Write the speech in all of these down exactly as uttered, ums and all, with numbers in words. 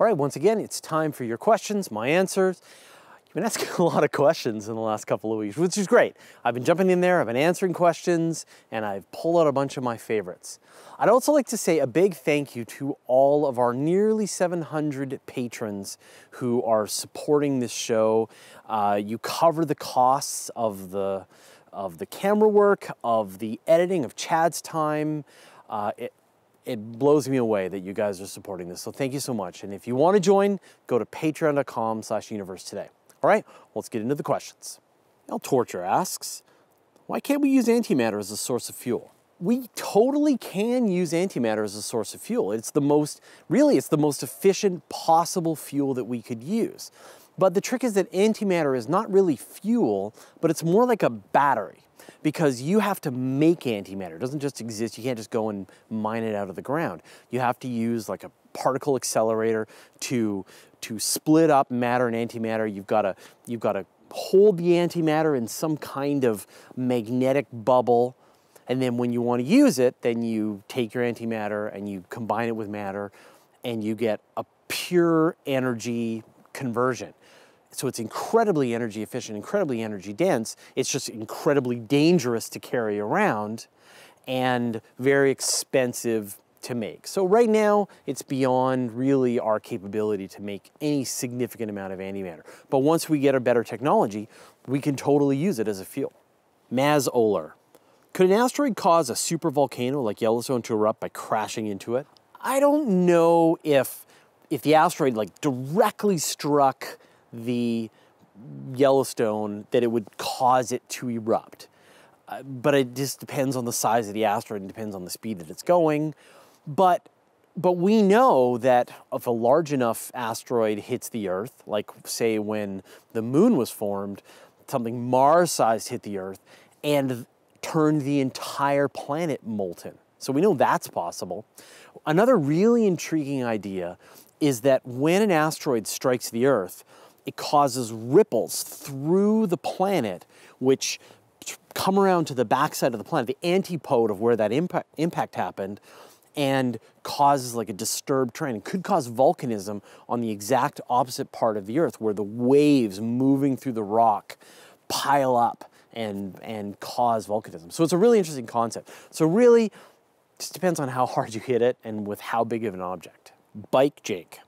All right, once again, it's time for your questions, my answers. You've been asking a lot of questions in the last couple of weeks, which is great. I've been jumping in there, I've been answering questions, and I've pulled out a bunch of my favorites. I'd also like to say a big thank you to all of our nearly seven hundred patrons who are supporting this show. Uh, you cover the costs of the, of the camera work, of the editing, of Chad's time. Uh, it, It blows me away that you guys are supporting this, so thank you so much. And if you want to join, go to patreon.com slash universe today. All right, let's get into the questions. Now, Torture asks, why can't we use antimatter as a source of fuel? We totally can use antimatter as a source of fuel. It's the most, really, it's the most efficient possible fuel that we could use. But the trick is that antimatter is not really fuel, but it's more like a battery, because you have to make antimatter. It doesn't just exist. You can't just go and mine it out of the ground. You have to use like a particle accelerator to, to split up matter and antimatter. You've got to, you've got to hold the antimatter in some kind of magnetic bubble. And then when you want to use it, then you take your antimatter and you combine it with matter and you get a pure energy conversion. So it's incredibly energy efficient, incredibly energy dense. It's just incredibly dangerous to carry around and very expensive to make. So right now, it's beyond really our capability to make any significant amount of antimatter. But once we get a better technology, we can totally use it as a fuel. Maz Oler, could an asteroid cause a supervolcano like Yellowstone to erupt by crashing into it? I don't know if, if the asteroid like directly struck the Yellowstone that it would cause it to erupt. Uh, but it just depends on the size of the asteroid and depends on the speed that it's going. But, but we know that if a large enough asteroid hits the Earth, like say when the moon was formed, something Mars-sized hit the Earth and turned the entire planet molten. So we know that's possible. Another really intriguing idea is that when an asteroid strikes the Earth, it causes ripples through the planet, which come around to the backside of the planet, the antipode of where that impact, impact happened, and causes like a disturbed trend. It could cause volcanism on the exact opposite part of the Earth, where the waves moving through the rock pile up and, and cause volcanism. So it's a really interesting concept. So really, it just depends on how hard you hit it and with how big of an object. Bike Jake.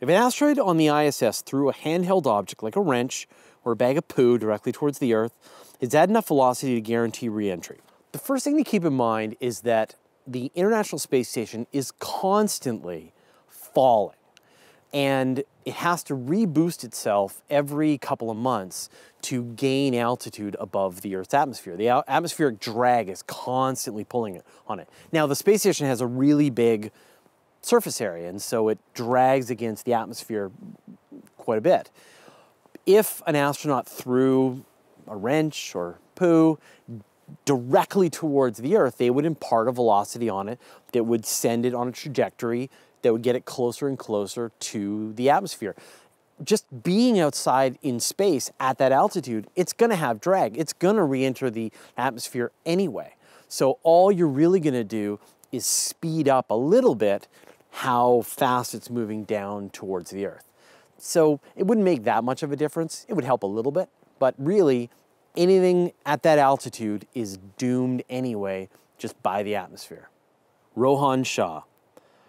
If an asteroid on the I S S threw a handheld object like a wrench or a bag of poo directly towards the Earth, is that enough velocity to guarantee re-entry? The first thing to keep in mind is that the International Space Station is constantly falling, and it has to reboost itself every couple of months to gain altitude above the Earth's atmosphere. The atmospheric drag is constantly pulling on it. Now, the space station has a really big surface area, and so it drags against the atmosphere quite a bit. If an astronaut threw a wrench or poo directly towards the Earth, they would impart a velocity on it that would send it on a trajectory that would get it closer and closer to the atmosphere. Just being outside in space at that altitude, it's gonna have drag. It's gonna re-enter the atmosphere anyway. So all you're really gonna do is speed up a little bit how fast it's moving down towards the Earth. So it wouldn't make that much of a difference. It would help a little bit, but really anything at that altitude is doomed anyway, just by the atmosphere. Rohan Shaw.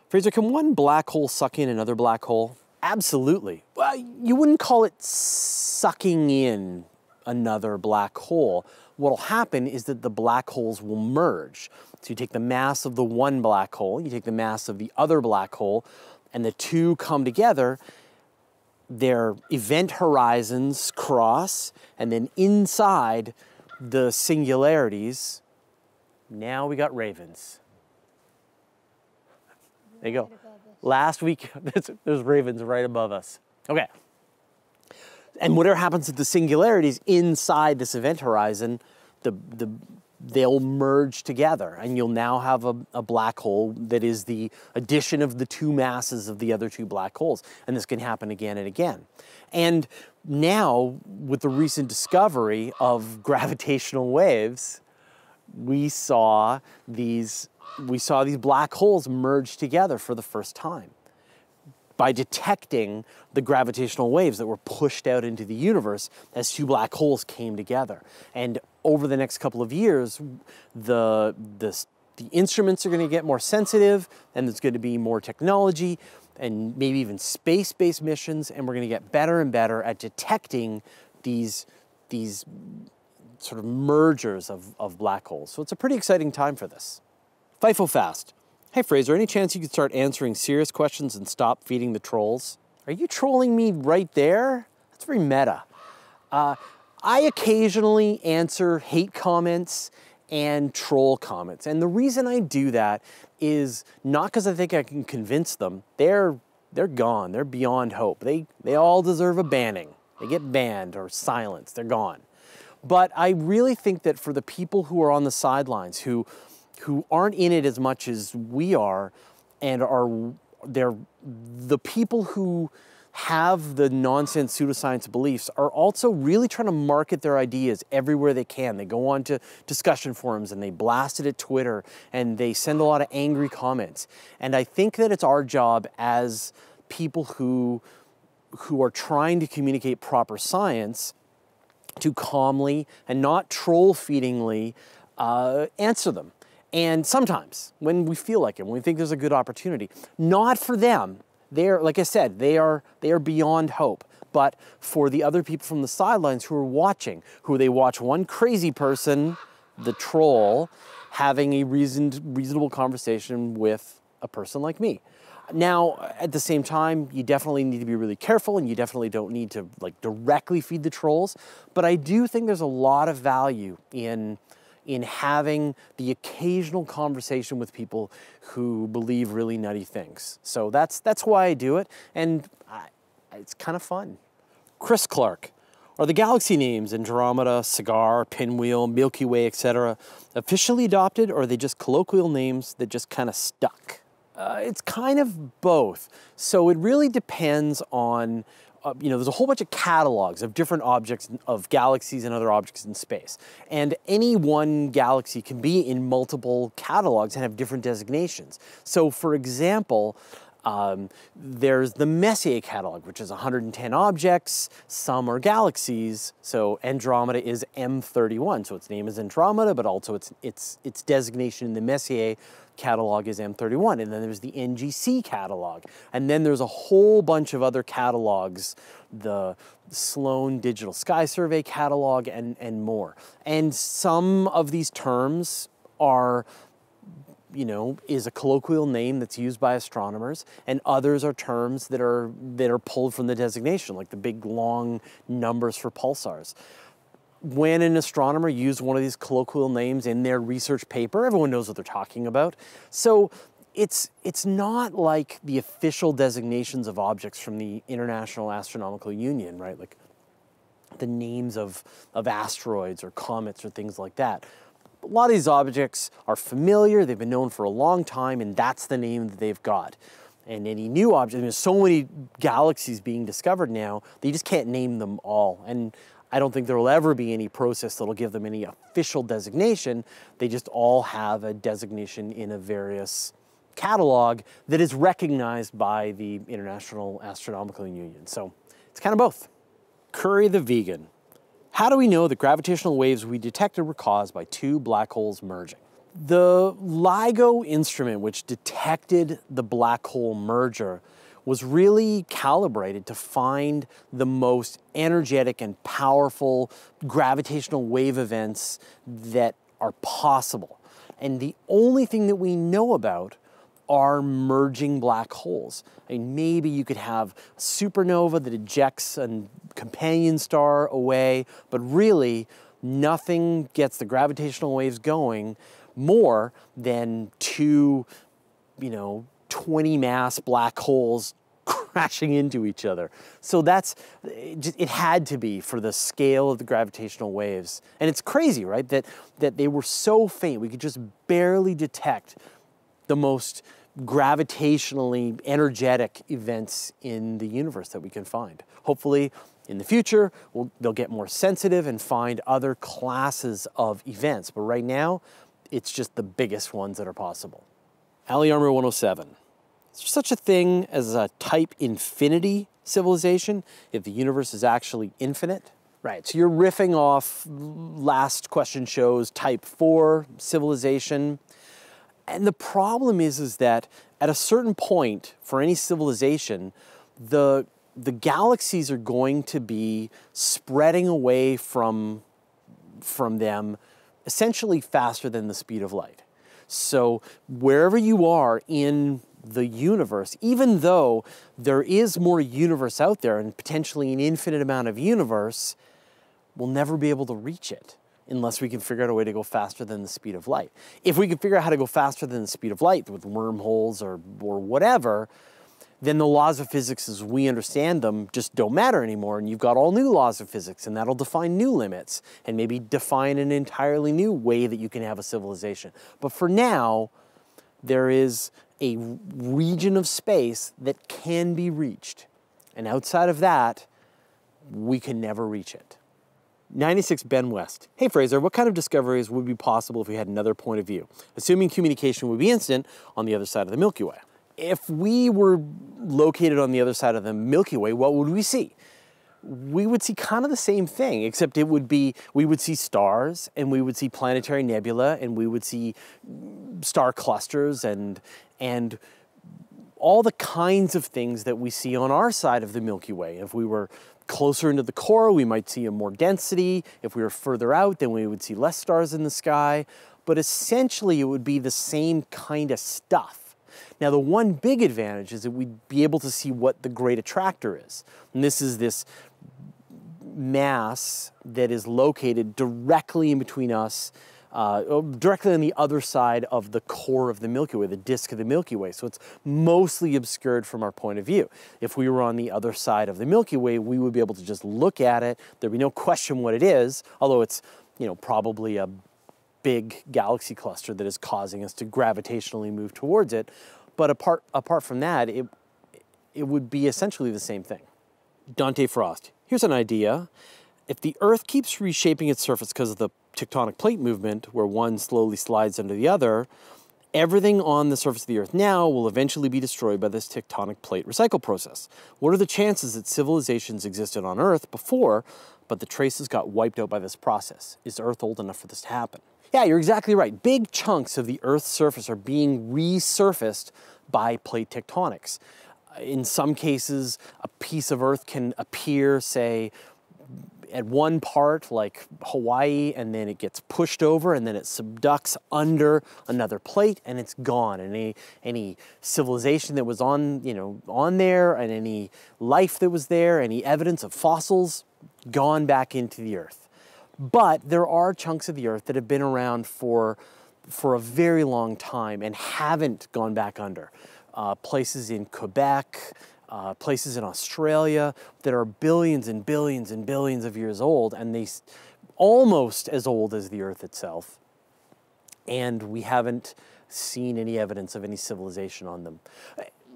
Fraser, can one black hole suck in another black hole? Absolutely. Well, you wouldn't call it sucking in another black hole. What'll happen is that the black holes will merge. So you take the mass of the one black hole, you take the mass of the other black hole, and the two come together, their event horizons cross, and then inside the singularities, now we got ravens. There you go. Last week, there's ravens right above us. Okay. And whatever happens at the singularities inside this event horizon, the, the, they'll merge together, and you'll now have a, a black hole that is the addition of the two masses of the other two black holes. And this can happen again and again. And now, with the recent discovery of gravitational waves, we saw these, we saw these black holes merge together for the first time. by detecting the gravitational waves that were pushed out into the universe as two black holes came together. And over the next couple of years, the, the, the instruments are going to get more sensitive, and there's going to be more technology, and maybe even space-based missions, and we're going to get better and better at detecting these, these sort of mergers of, of black holes. So it's a pretty exciting time for this. Fivefold fast. Hey Fraser, any chance you could start answering serious questions and stop feeding the trolls? Are you trolling me right there? That's very meta. Uh, I occasionally answer hate comments and troll comments. And the reason I do that is not because I think I can convince them. They're, they're gone, they're beyond hope. They, they all deserve a banning. They get banned or silenced, they're gone. But I really think that for the people who are on the sidelines, who who aren't in it as much as we are, and are they're the people who have the nonsense pseudoscience beliefs are also really trying to market their ideas everywhere they can. They go on to discussion forums and they blast it at Twitter and they send a lot of angry comments. And I think that it's our job as people who, who are trying to communicate proper science to calmly and not troll feedingly uh, answer them. And sometimes, when we feel like it, when we think there's a good opportunity, not for them. They're, like I said, they are, they are beyond hope. But for the other people from the sidelines who are watching, who they watch one crazy person, the troll, having a reasoned, reasonable conversation with a person like me. Now, at the same time, you definitely need to be really careful, and you definitely don't need to like directly feed the trolls. But I do think there's a lot of value in in having the occasional conversation with people who believe really nutty things. So that's, that's why I do it, and I, it's kind of fun. Chris Clark, are the galaxy names Andromeda, Cigar, Pinwheel, Milky Way, et cetera officially adopted, or are they just colloquial names that just kind of stuck? Uh, it's kind of both. So it really depends on Uh, you know, there's a whole bunch of catalogs of different objects, of galaxies and other objects in space. And any one galaxy can be in multiple catalogs and have different designations. So for example, um, there's the Messier catalog, which is one hundred ten objects, some are galaxies. So Andromeda is M thirty-one. So its name is Andromeda, but also its, its, its designation in the Messier catalog is M thirty-one, and then there's the N G C catalog, and then there's a whole bunch of other catalogs, the Sloan Digital Sky Survey catalog, and, and more. And some of these terms are, you know, is a colloquial name that's used by astronomers, and others are terms that are, that are pulled from the designation, like the big long numbers for pulsars. When an astronomer used one of these colloquial names in their research paper, everyone knows what they're talking about. So it's, it's not like the official designations of objects from the International Astronomical Union, right? Like the names of, of asteroids or comets or things like that. A lot of these objects are familiar, they've been known for a long time, and that's the name that they've got. And any new object, there's so many galaxies being discovered now, that you just can't name them all. And I don't think there will ever be any process that'll give them any official designation. They just all have a designation in a various catalog that is recognized by the International Astronomical Union. So it's kind of both. Curry the Vegan. How do we know the gravitational waves we detected were caused by two black holes merging? The LIGO instrument, which detected the black hole merger, was really calibrated to find the most energetic and powerful gravitational wave events that are possible. And the only thing that we know about are merging black holes. I mean, maybe you could have a supernova that ejects a companion star away, but really nothing gets the gravitational waves going more than two, you know, twenty mass black holes crashing into each other. So that's, it, just, it had to be for the scale of the gravitational waves. And it's crazy, right? That, that they were so faint, we could just barely detect the most gravitationally energetic events in the universe that we can find. Hopefully in the future, we'll, they'll get more sensitive and find other classes of events. But right now, it's just the biggest ones that are possible. Ali Armor one oh seven. Is there such a thing as a type infinity civilization if the universe is actually infinite? Right, so you're riffing off last question show's type four civilization. And the problem is, is that at a certain point for any civilization, the, the galaxies are going to be spreading away from, from them essentially faster than the speed of light. So wherever you are in the universe, even though there is more universe out there and potentially an infinite amount of universe, we'll never be able to reach it unless we can figure out a way to go faster than the speed of light. If we can figure out how to go faster than the speed of light with wormholes or, or whatever, then the laws of physics as we understand them just don't matter anymore, and you've got all new laws of physics, and that'll define new limits and maybe define an entirely new way that you can have a civilization. But for now, there is a region of space that can be reached, and outside of that, we can never reach it. ninety-six Ben West. Hey Fraser, what kind of discoveries would be possible if we had another point of view, assuming communication would be instant on the other side of the Milky Way? If we were located on the other side of the Milky Way, what would we see? We would see kind of the same thing, except it would be, we would see stars, and we would see planetary nebula, and we would see star clusters, and, and all the kinds of things that we see on our side of the Milky Way. If we were closer into the core, we might see more density. If we were further out, then we would see less stars in the sky. But essentially, it would be the same kind of stuff. Now, the one big advantage is that we'd be able to see what the Great Attractor is. And this is this mass that is located directly in between us, uh, directly on the other side of the core of the Milky Way, the disk of the Milky Way. So it's mostly obscured from our point of view. If we were on the other side of the Milky Way, we would be able to just look at it. There'd be no question what it is, although it's, you know, probably a big galaxy cluster that is causing us to gravitationally move towards it. But apart, apart from that, it, it would be essentially the same thing. Dante Frost, here's an idea. If the Earth keeps reshaping its surface because of the tectonic plate movement, where one slowly slides under the other, everything on the surface of the Earth now will eventually be destroyed by this tectonic plate recycle process. What are the chances that civilizations existed on Earth before, but the traces got wiped out by this process? Is Earth old enough for this to happen? Yeah, you're exactly right. Big chunks of the Earth's surface are being resurfaced by plate tectonics. In some cases, a piece of Earth can appear, say, at one part, like Hawaii, and then it gets pushed over, and then it subducts under another plate, and it's gone. And any, any civilization that was on, you know, on there, and any life that was there, any evidence of fossils, gone back into the Earth. But there are chunks of the Earth that have been around for, for a very long time and haven't gone back under. Uh, places in Quebec, uh, places in Australia that are billions and billions and billions of years old, and they almost as old as the Earth itself. And we haven't seen any evidence of any civilization on them.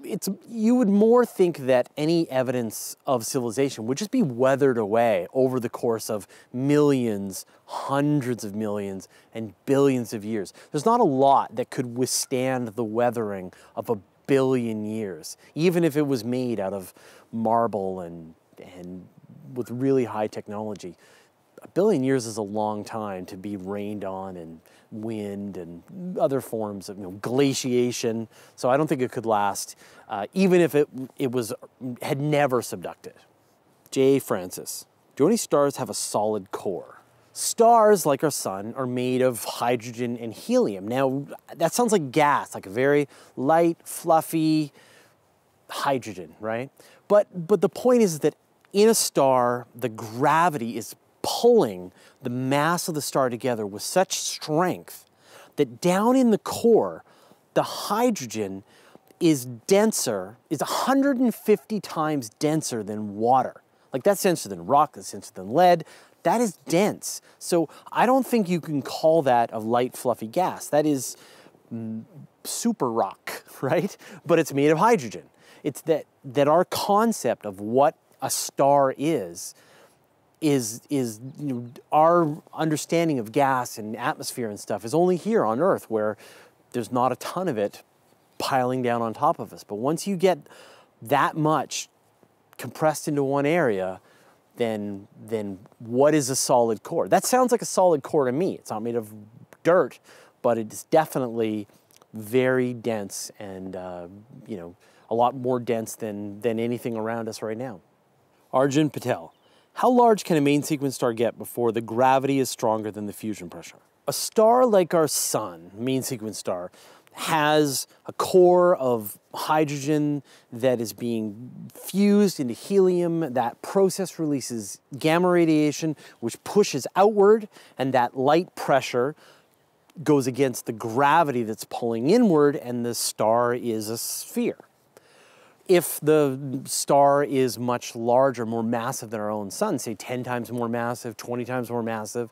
It's, you would more think that any evidence of civilization would just be weathered away over the course of millions, hundreds of millions, and billions of years. There's not a lot that could withstand the weathering of a billion years, even if it was made out of marble and, and with really high technology. A billion years is a long time to be rained on, and wind, and other forms of, you know, glaciation. So I don't think it could last, uh, even if it, it was, had never subducted. J. Francis, do any stars have a solid core? Stars, like our sun, are made of hydrogen and helium. Now, that sounds like gas, like a very light, fluffy hydrogen, right? But, but the point is that in a star, the gravity is pulling the mass of the star together with such strength that down in the core, the hydrogen is denser, is one hundred fifty times denser than water. Like, that's denser than rock, that's denser than lead. That is dense. So I don't think you can call that a light, fluffy gas. That is mm, super rock, right? But it's made of hydrogen. It's that, that our concept of what a star is is, is you know, our understanding of gas and atmosphere and stuff is only here on Earth, where there's not a ton of it piling down on top of us. But once you get that much compressed into one area, then, then what is a solid core? That sounds like a solid core to me. It's not made of dirt, but it's definitely very dense and, uh, you know, a lot more dense than, than anything around us right now. Arjun Patel, how large can a main sequence star get before the gravity is stronger than the fusion pressure? A star like our sun, main sequence star, has a core of hydrogen that is being fused into helium. That process releases gamma radiation, which pushes outward, and that light pressure goes against the gravity that's pulling inward, and the star is a sphere. If the star is much larger, more massive than our own sun, say ten times more massive, twenty times more massive,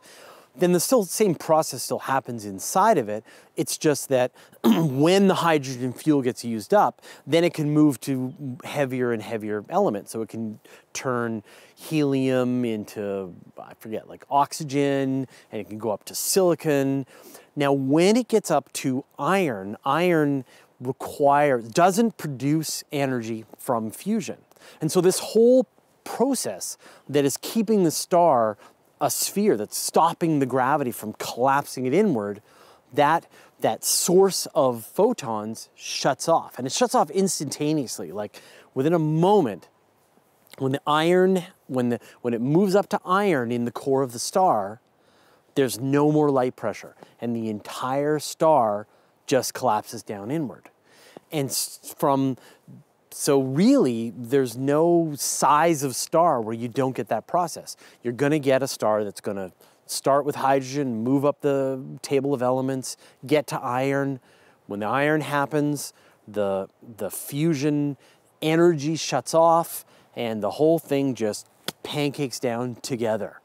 then the still same process still happens inside of it. It's just that when the hydrogen fuel gets used up, then it can move to heavier and heavier elements. So it can turn helium into, I forget, like oxygen, and it can go up to silicon. Now, when it gets up to iron, iron requires, doesn't produce energy from fusion. And so this whole process that is keeping the star a sphere, that's stopping the gravity from collapsing it inward, that, that source of photons shuts off. And it shuts off instantaneously, like within a moment, when the iron, when, the, when it moves up to iron in the core of the star, there's no more light pressure, and the entire star just collapses down inward. And from, so really, there's no size of star where you don't get that process. You're gonna get a star that's gonna start with hydrogen, move up the table of elements, get to iron. When the iron happens, the, the fusion energy shuts off, and the whole thing just pancakes down together.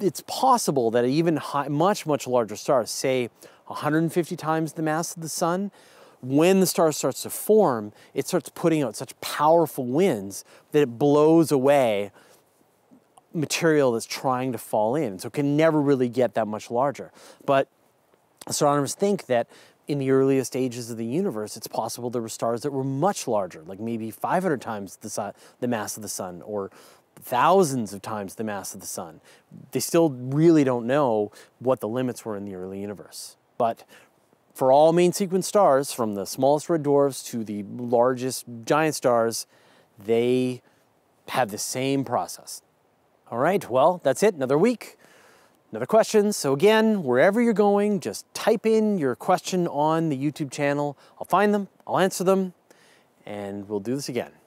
It's possible that even high, much, much larger stars, say one hundred fifty times the mass of the sun, when the star starts to form, it starts putting out such powerful winds that it blows away material that's trying to fall in. So it can never really get that much larger. But astronomers think that in the earliest stages of the universe, it's possible there were stars that were much larger, like maybe five hundred times the, si the mass of the sun, or thousands of times the mass of the sun. They still really don't know what the limits were in the early universe. But for all main sequence stars, from the smallest red dwarfs to the largest giant stars, they have the same process. All right, well, that's it. Another week, another question. So again, wherever you're going, just type in your question on the YouTube channel. I'll find them, I'll answer them, and we'll do this again.